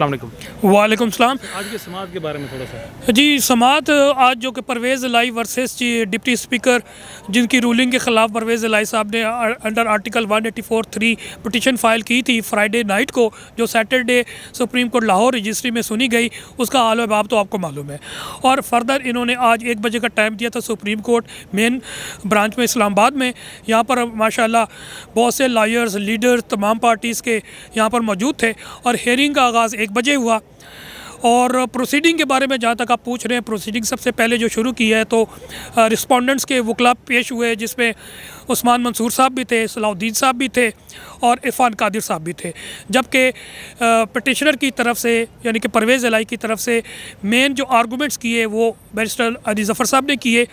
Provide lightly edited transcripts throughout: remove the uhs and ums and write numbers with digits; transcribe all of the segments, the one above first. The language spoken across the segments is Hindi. वालेकुम सलाम। आज के समात के बारे में थोड़ा सा जी। समात आज जो कि Parvez Elahi versus deputy speaker, जिनकी रूलिंग के ख़िलाफ़ परवेज़ इलाही साहब ने अंडर आर्टिकल 184(3) पटिशन फ़ाइल की थी फ्राइडे नाइट को, जो Saturday supreme court Lahore registry में सुनी गई, उसका हाल और बाब तो आपको मालूम है। और फर्दर इन्होंने आज 1 बजे का टाइम दिया था सुप्रीम कोर्ट मेन ब्रांच में इस्लामाबाद में। यहाँ पर माशाल्लाह बहुत से लायर्स, लीडर्स तमाम पार्टीज़ के यहाँ पर मौजूद थे और हेयरिंग का आगाज़ 1 बजे हुआ। और प्रोसीडिंग के बारे में जहाँ तक आप पूछ रहे हैं, प्रोसीडिंग सबसे पहले जो शुरू की है तो रिस्पोंडेंट्स के वकला पेश हुए, जिसमें उस्मान मंसूर साहब भी थे, सलाउद्दीन साहब भी थे और इरफान कादिर साहब भी थे। जबकि पटिशनर की तरफ से यानी कि परवेज़ इलाही की तरफ से मेन जो आर्गूमेंट्स किए वो बैरिस्टर अली ज़फ़र साहब ने किए।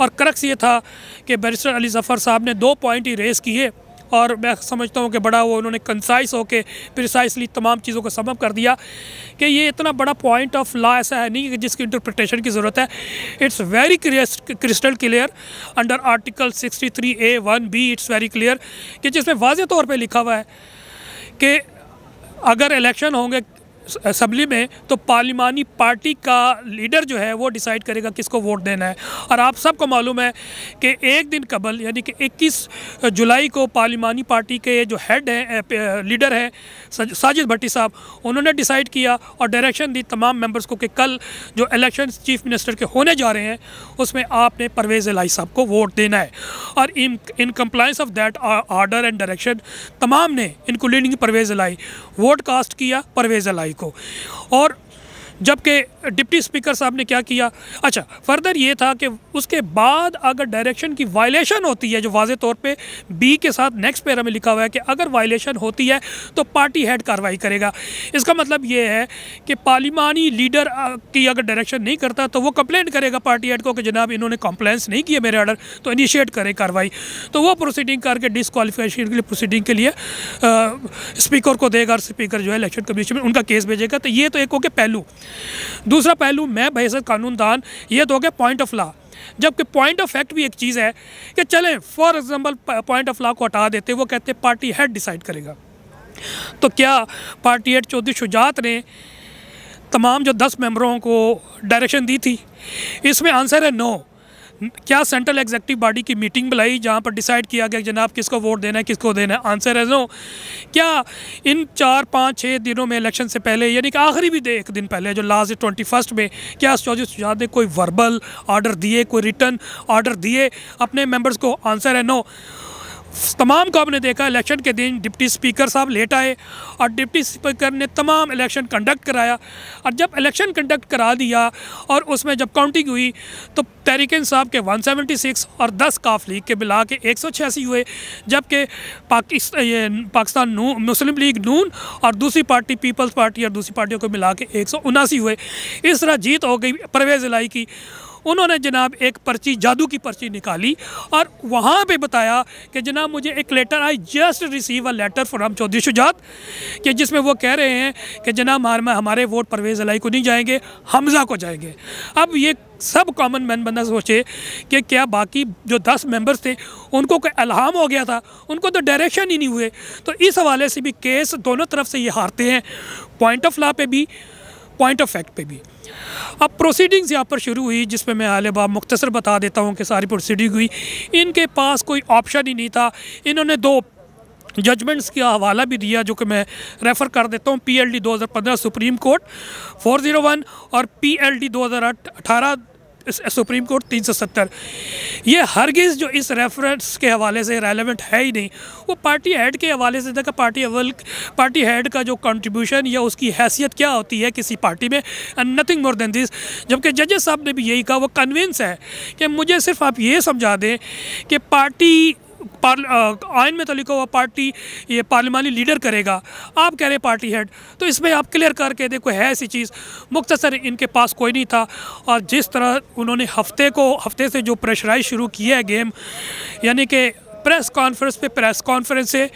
और क्रक्स ये था कि बैरिस्टर अली ज़फ़र साहब ने 2 पॉइंट ही रेज़ किए और मैं समझता हूँ कि बड़ा वो उन्होंने कंसाइस होके प्रिसाइसली तमाम चीज़ों को समअप कर दिया कि ये इतना बड़ा पॉइंट ऑफ लॉ ऐसा है नहीं कि जिसकी इंटरप्रिटेशन की ज़रूरत है। It's very crystal clear under article 63A(1)(b) it's very clear कि जिसमें वाज़े तौर पे लिखा हुआ है कि अगर इलेक्शन होंगे असम्बली में तो पार्लिमानी पार्टी का लीडर जो है वो डिसाइड करेगा किसको वोट देना है। और आप सबको मालूम है कि एक दिन कबल यानी कि 21 जुलाई को पार्लिमानी पार्टी के जो हेड हैं, लीडर हैं साजिद भट्टी साहब, उन्होंने डिसाइड किया और डायरेक्शन दी तमाम मेंबर्स को कि कल जो इलेक्शन चीफ मिनिस्टर के होने जा रहे हैं उसमें आपने परवेज़ इलाही साहब को वोट देना है। और in compliance of that order and direction तमाम ने, including Parvez Elahi, vote cast किया परवेज़ इलाही को। और जबकि डिप्टी स्पीकर साहब ने क्या किया, अच्छा फर्दर ये था कि उसके बाद अगर डायरेक्शन की वायलेशन होती है, जो वाज़े तौर पे बी के साथ नेक्स्ट पैरा में लिखा हुआ है कि अगर वायलेशन होती है तो पार्टी हेड कार्रवाई करेगा। इसका मतलब ये है कि पार्लिमानी लीडर की अगर डायरेक्शन नहीं करता तो वो कंप्लेंट करेगा पार्टी हेड को कि जनाब इन्होंने कंप्लेंट्स नहीं किए मेरे आर्डर, तो इनिशिएट करे कार्रवाई। तो वो प्रोसीडिंग करके डिसक्वालीफिकेशन के लिए प्रोसीडिंग के लिए स्पीकर को देगा और स्पीकर जो है इलेक्शन कमीशन में उनका केस भेजेगा। तो ये तो एक हो गया पहलू। दूसरा पहलू मैं बहसत कानूनदान ये तो हो गया पॉइंट ऑफ लॉ, जबकि पॉइंट ऑफ फैक्ट भी एक चीज़ है कि चलें for example point of law को हटा देते, वो कहते पार्टी हेड डिसाइड करेगा। तो क्या पार्टी हेड चौधरी शुजात ने तमाम जो 10 मेंबरों को डायरेक्शन दी थी? इसमें आंसर है नो। क्या सेंट्रल एग्जीक्यूटिव बॉडी की मीटिंग बुलाई जहां पर डिसाइड किया गया जनाब किसको वोट देना है किसको देना है? आंसर है नो। क्या इन 4-5-6 दिनों में इलेक्शन से पहले यानी कि आखिरी भी एक दिन पहले जो लास्ट 21 में क्या चौधरी शुजात ने कोई वर्बल ऑर्डर दिए, कोई रिटर्न ऑर्डर दिए अपने मेंबर्स को? आंसर है नो। तमाम को आपने देखा इलेक्शन के दिन डिप्टी स्पीकर साहब लेट आए और डिप्टी स्पीकर ने तमाम इलेक्शन कंडक्ट कराया। और जब इलेक्शन कंडक्ट करा दिया और उसमें जब काउंटिंग हुई तो तहरीक-ए-इंसाफ के 176 और 10 काफ लीग के मिला के 186 हुए, जबकि पाकिस्तान मुस्लिम लीग नून और दूसरी पार्टी पीपल्स पार्टी और दूसरी पार्टियों को मिला के 179 हुए। इस तरह जीत हो गई परवेज़ इलाही की। उन्होंने जनाब एक पर्ची, जादू की पर्ची निकाली और वहाँ पे बताया कि जनाब मुझे एक letter, I just receive a letter from Chaudhry Shujaat, कि जिसमें वो कह रहे हैं कि जनाब हमारे वोट परवेज़ इलाही को नहीं जाएंगे, हमज़ा को जाएंगे। अब ये सब कॉमन मैन बंदा सोचे कि क्या बाकी जो 10 मेंबर्स थे उनको कोई इल्हाम हो गया था? उनको तो डायरेक्शन ही नहीं हुए। तो इस हवाले से भी केस दोनों तरफ से ये हारते हैं, पॉइंट ऑफ लॉ पे भी पॉइंट ऑफ फैक्ट पे भी। अब प्रोसीडिंग्स यहाँ पर शुरू हुई, जिसमें मैं हाल-ए-बाब मुख्तसर बता देता हूँ कि सारी प्रोसीडिंग हुई। इनके पास कोई ऑप्शन ही नहीं था। इन्होंने 2 जजमेंट्स का हवाला भी दिया जो कि मैं रेफ़र कर देता हूँ, PLD 2015 सुप्रीम कोर्ट 401 और PLD 2018 सुप्रीम कोर्ट 370। ये हरगिज़ जो इस रेफरेंस के हवाले से रेलेवेंट है ही नहीं। वो पार्टी हेड के हवाले से था कि पार्टी हेड का जो कंट्रीब्यूशन या उसकी हैसियत क्या होती है किसी पार्टी में, and nothing more than this. जबकि जजेस साहब ने भी यही कहा, वो कन्विंस है कि मुझे सिर्फ आप ये समझा दें कि पार्टी आइन में तो लिखा हुआ पार्टी ये पार्लिमानी लीडर करेगा, आप कह रहे पार्टी हेड, तो इसमें आप क्लियर करके देखो है ऐसी चीज़। मुख्तसर इनके पास कोई नहीं था। और जिस तरह उन्होंने हफ्ते से जो प्रेशराइज शुरू किया है गेम, यानी कि प्रेस कॉन्फ्रेंस पे प्रेस कॉन्फ्रेंस है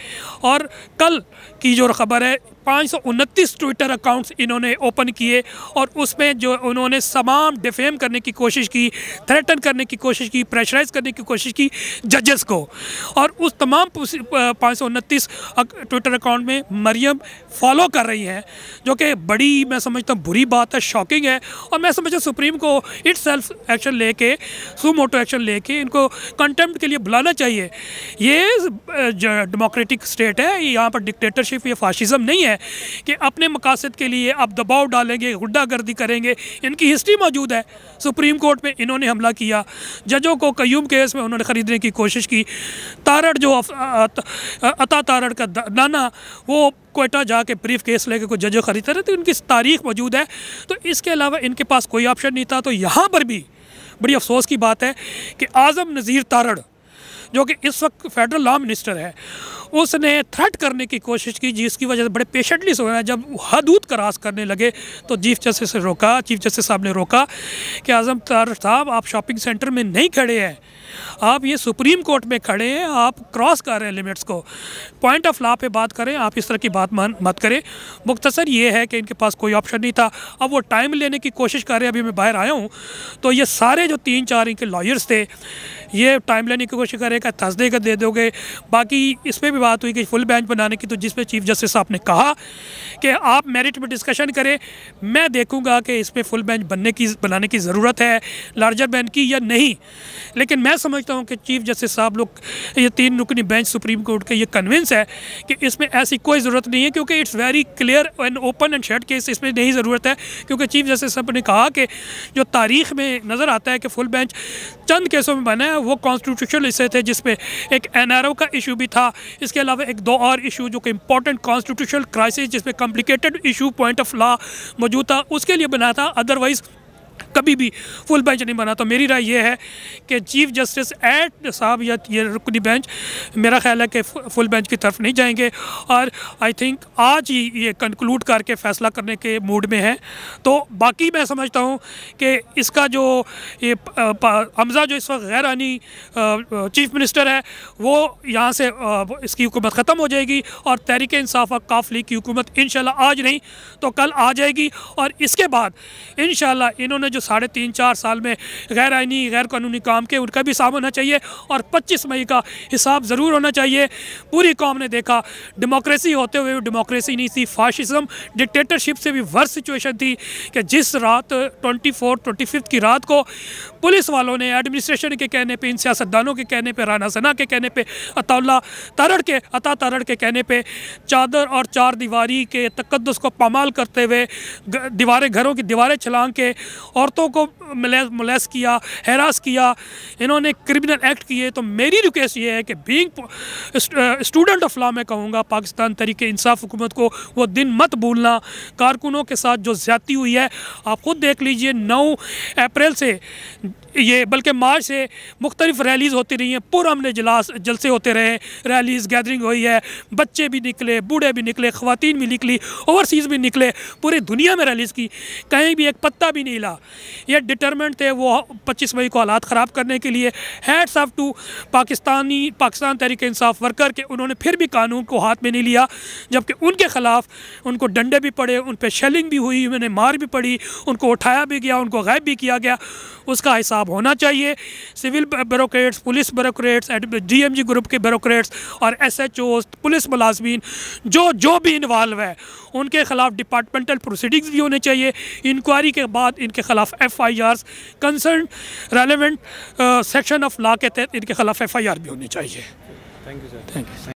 और कल की जो खबर है 529 ट्विटर अकाउंट्स इन्होंने ओपन किए और उसमें जो उन्होंने तमाम डिफेम करने की कोशिश की, थ्रेटन करने की कोशिश की, प्रेशराइज करने की कोशिश की जजेस को। और उस तमाम 529 ट्विटर अकाउंट में मरियम फॉलो कर रही हैं, जो कि बड़ी मैं समझता हूँ बुरी बात है, शॉकिंग है। और मैं समझता हूँ सुप्रीम को इट्स सेल्फ एक्शन लेके, सुमोटो एक्शन लेके इनको कंटेम्प्ट के लिए बुलाना चाहिए। ये डेमोक्रेटिक स्टेट है, यहाँ पर डिक्टेटरशिप, ये फासिज्म नहीं है कि अपने मकासद के लिए आप दबाव डालेंगे, गुंडागर्दी करेंगे। इनकी हिस्ट्री मौजूद है, सुप्रीम कोर्ट में इन्होंने हमला किया, जजों को कयूम केस में उन्होंने ख़रीदने की कोशिश की। तारड़ जो अता तारड़ का नाना वो कोयटा जाके ब्रीफ केस लेके कोई जजों ख़रीदते रहे, तो इनकी तारीख मौजूद है। तो इसके अलावा इनके पास कोई ऑप्शन नहीं था। तो यहाँ पर भी बड़ी अफसोस की बात है कि आज़म नज़ीर तारड़ जो कि इस वक्त फेडरल लॉ मिनिस्टर है, उसने थ्रेट करने की कोशिश की, जिसकी वजह से बड़े पेशेंटली सो रहे हैं। जब हदूद क्रॉस करने लगे तो चीफ जस्टिस से रोका, चीफ जस्टिस साहब ने रोका कि आज़म तारड़ साहब आप शॉपिंग सेंटर में नहीं खड़े हैं, आप ये सुप्रीम कोर्ट में खड़े हैं, आप क्रॉस कर रहे हैं लिमिट्स को, पॉइंट ऑफ लॉ पे बात करें, आप इस तरह की बात मत करें। मुख्तसर ये है कि इनके पास कोई ऑप्शन नहीं था। अब वो टाइम लेने की कोशिश कर रहे हैं, अभी मैं बाहर आया हूँ तो ये सारे जो 3-4 इनके लॉयर्स थे ये टाइम लेने की कोशिश कर रहे हैं, थर्सडे का दे दोगे। बाकी इस पर भी बात हुई कि फुल बेंच बनाने की, तो जिसमें चीफ जस्टिस साहब ने कहा कि आप मेरिट में डिस्कशन करें, मैं देखूंगा कि इसमें फुल बेंच बनाने की ज़रूरत है लार्जर बेंच की या नहीं। लेकिन मैं समझता हूं कि चीफ जस्टिस साहब लोग, ये 3 रुकनी बेंच सुप्रीम कोर्ट के, ये कन्विंस है कि इसमें ऐसी कोई ज़रूरत नहीं है, क्योंकि it's very clear and open and shut case, इसमें नहीं ज़रूरत है। क्योंकि चीफ जस्टिस साहब ने कहा कि जो तारीख में नज़र आता है कि फुल बेंच चंद केसों में बना है, वो कॉन्स्टिट्यूशनल हिस्से थे जिसमें एक NRO का इशू भी था, इसके अलावा 1-2 और इशू जो कि इंपॉर्टेंट कॉन्स्टिट्यूशनल क्राइसिस जिसमें complicated issue point of law मौजूद था, उसके लिए बना था, अदरवाइज कभी भी फुल बेंच नहीं बना। तो मेरी राय ये है कि चीफ जस्टिस एट साहब या ये रुकनी बेंच, मेरा ख्याल है कि फुल बेंच की तरफ नहीं जाएंगे और आई थिंक आज ही ये कंक्लूड करके फैसला करने के मूड में हैं। तो बाकी मैं समझता हूँ कि इसका जो ये हमजा जो इस वक्त गैरानी चीफ मिनिस्टर है, वो यहाँ से इसकी हुकूमत ख़त्म हो जाएगी और तहरीक-ए- इंसाफ और काफ लीग की हुकूमत इंशाल्लाह आज नहीं तो कल आ जाएगी। और इसके बाद इंशाल्लाह इन्होंने जो 3.5-4 साल में गैर आइनी, गैर कानूनी काम के, उनका भी हिसाब होना चाहिए और 25 मई का हिसाब ज़रूर होना चाहिए। पूरी कौम ने देखा, डेमोक्रेसी होते हुए डेमोक्रेसी नहीं थी, फासिज्म डिक्टेटरशिप से भी वर्स सिचुएशन थी कि जिस रात 24-25 की रात को पुलिस वालों ने एडमिनिस्ट्रेशन के कहने पर, इन सियासतदानों के कहने पर, राना सना के कहने पर, अता तारड़ के कहने पर, चादर और 4 दीवारी के तकद्दस को पामाल करते हुए दीवारें, घरों की दीवारें छलांग के औरतों को मोलेस्ट किया, हैरास किया, इन्होंने क्रिमिनल एक्ट किए। तो मेरी रिक्वेस्ट ये है कि बीइंग स्टूडेंट ऑफ लॉ मैं कहूँगा पाकिस्तान तरीके इंसाफ हुकूमत को वो दिन मत भूलना, कारकुनों के साथ जो ज़्यादती हुई है आप ख़ुद देख लीजिए। 9 अप्रैल से ये बल्कि मार्च से मुख्तलिफ रैलीज़ होती रही हैं, पुरअमन जलसे होते रहे, रैलीज़ गैदरिंग हुई है, बच्चे भी निकले, बूढ़े भी निकले, ख़वातीन भी निकली, ओवरसीज़ भी निकले, पूरी दुनिया में रैलीज़ की, कहीं भी एक पत्ता भी नहीं हिला। ये डिटरमेंट थे वो 25 मई को हालात ख़राब करने के लिए। Hats off to Pakistan तहरीक-ए- Insaf worker के, उन्होंने फिर भी कानून को हाथ में नहीं लिया, जबकि उनके ख़िलाफ़ उनको डंडे भी पड़े, उन पर शेलिंग भी हुई, उन्हें मार भी पड़ी, उनको उठाया भी गया, उनको गायब भी किया गया। उसका हिसाब होना चाहिए। Civil bureaucrats, police bureaucrats, DMG group के ब्यूरोक्रेट्स और SHOs, पुलिस मुलाजमीन जो भी इन्वॉल्व है उनके ख़िलाफ़ डिपार्टमेंटल प्रोसीडिंग्स भी होने चाहिए। इंक्वायरी के बाद इनके ख़िलाफ़ FIRs, concern relevant section of law के तहत इनके ख़िलाफ़ FIR भी होने चाहिए। Thank you sir.